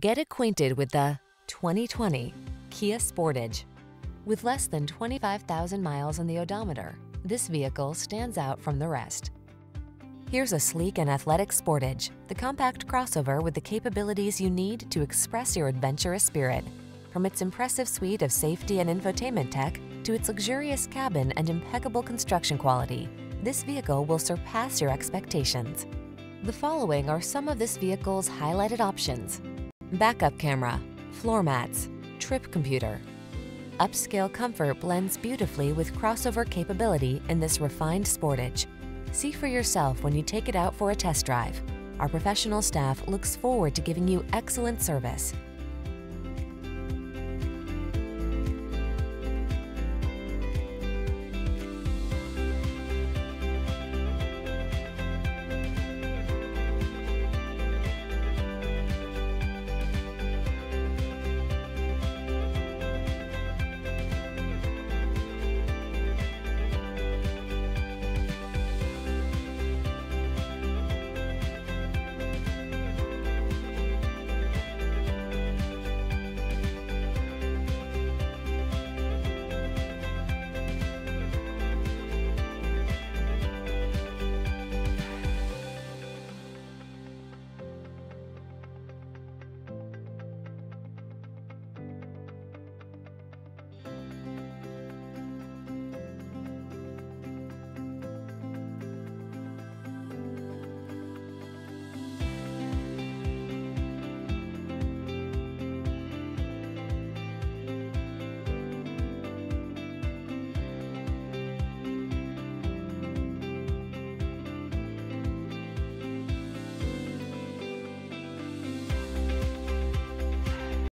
Get acquainted with the 2020 Kia Sportage. With less than 25,000 miles on the odometer, this vehicle stands out from the rest. Here's a sleek and athletic Sportage, the compact crossover with the capabilities you need to express your adventurous spirit. From its impressive suite of safety and infotainment tech to its luxurious cabin and impeccable construction quality, this vehicle will surpass your expectations. The following are some of this vehicle's highlighted options: backup camera, floor mats, trip computer. Upscale comfort blends beautifully with crossover capability in this refined Sportage. See for yourself when you take it out for a test drive. Our professional staff looks forward to giving you excellent service.